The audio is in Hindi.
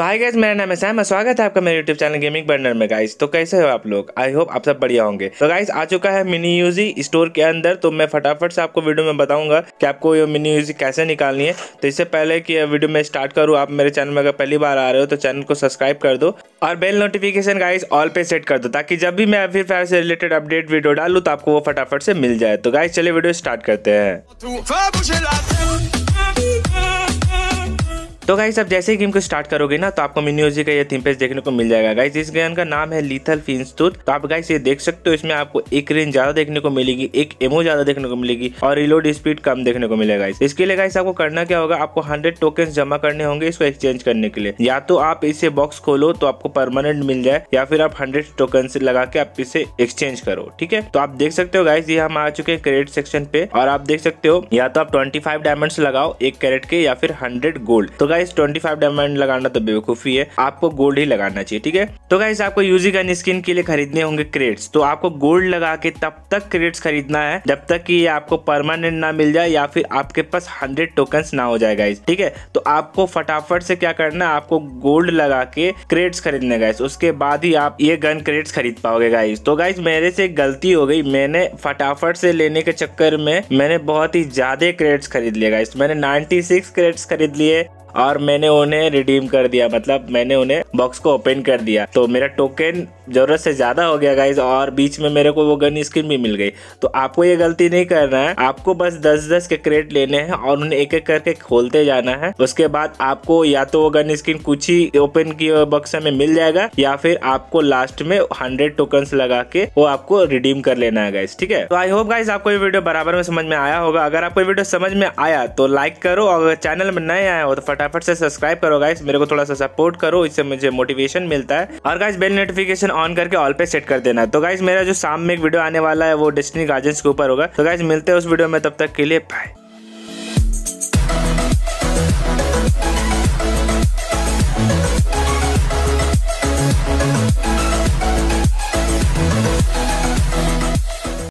तो हाय गाइस, मेरा नाम है सैम। स्वागत है आपका मेरे यूट्यूब चैनल गेमिंग बर्नर में। गाइस तो कैसे हो आप लोग? आई होप आप सब बढ़िया होंगे। तो गाइस आ चुका है मिनी यूजी स्टोर के अंदर। तो मैं फटाफट से आपको वीडियो में बताऊंगा कि आपको ये मिनी यूजी कैसे निकालनी है। तो इससे पहले कि वीडियो में स्टार्ट करूँ, आप मेरे चैनल में अगर पहली बार आ रहे हो तो चैनल को सब्सक्राइब कर दो और बेल नोटिफिकेशन गाइस ऑल पे सेट कर दो, ताकि जब भी मैं फ्री फायर से रिलेटेड अपडेट वीडियो डालूँ तो आपको वो फटाफट से मिल जाए। तो गाइस चलिए वीडियो स्टार्ट करते हैं। तो गाइस आप जैसे ही गेम को स्टार्ट करोगे ना तो आपको मिनी यूजी का ये थीम पेज देखने को मिल जाएगा। गाइस इस गन का नाम है लीथल फिंस्तूथ। तो आप गाइस ये देख सकते हो, इसमें आपको एक रेंज ज्यादा देखने को मिलेगी, एक एमओ ज्यादा देखने को मिलेगी और रिलोड स्पीड कम देखने को मिलेगा। इसके लिए गाइस आपको करना क्या होगा, आपको 100 टोकन जमा करने होंगे इसको एक्सचेंज करने के लिए। या तो आप इसे बॉक्स खोलो तो आपको परमानेंट मिल जाए, या फिर आप 100 टोकन लगा के आप इसे एक्सचेंज करो। ठीक है, तो आप देख सकते हो गाइस ये हम आ चुके हैं कैरेट सेक्शन पे और आप देख सकते हो या तो आप 25 डायमंड लगाओ 1 कैरेट के या फिर 100 गोल्ड। तो गाइस 25 डायमंड लगाना तो बेवकूफी है, आपको गोल्ड ही लगाना चाहिए। ठीक है, तो गाइस आपको यूजी गन स्किन के लिए खरीदने होंगे क्रेट्स। तो आपको गोल्ड लगा के तब तक क्रेट्स खरीदना है जब तक कि ये आपको परमानेंट ना मिल जाए या फिर आपके पास 100 टोकन्स ना हो जाए गाइस। ठीक है, तो आपको फटाफट से क्या करना है, आपको गोल्ड लगा के क्रेट्स खरीदने गाइस, उसके बाद ही आप ये गन क्रेट्स खरीद पाओगे गाइस। तो गाइस मेरे से गलती हो गई, मैंने फटाफट से लेने के चक्कर में मैंने बहुत ही ज्यादा क्रेट्स खरीद लिए गाइस। मैंने 96 क्रेट्स खरीद लिए और मैंने उन्हें रिडीम कर दिया, मतलब मैंने उन्हें बॉक्स को ओपन कर दिया। तो मेरा टोकन जरूरत से ज्यादा हो गया गाइज और बीच में मेरे को वो गन स्किन भी मिल गई। तो आपको ये गलती नहीं करना है, आपको बस 10-10 के क्रेट लेने हैं और उन्हें एक एक करके खोलते जाना है। उसके बाद आपको या तो वो गन स्किन कुछ ही ओपन किए बॉक्स में मिल जाएगा या फिर आपको लास्ट में 100 टोकन्स लगा के वो आपको रिडीम कर लेना है गाइज। ठीक है, तो आई होप गाइज आपको ये वीडियो बराबर में समझ में आया होगा। अगर आपको वीडियो समझ में आया तो लाइक करो और अगर चैनल में नए आया हो तो फटाफट से सब्सक्राइब करो गाइस, मेरे को थोड़ा सा सपोर्ट करो, इससे मुझे मोटिवेशन मिलता है। और गाइस बेल नोटिफिकेशन ऑन करके ऑल पे सेट कर देना। तो गाइस मेरा जो शाम में एक वीडियो आने वाला है वो डेस्टिनी गार्डियंस के ऊपर होगा। तो गाइस मिलते हैं उस वीडियो में, तब तक के लिए बाय।